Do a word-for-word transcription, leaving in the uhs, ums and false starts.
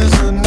is a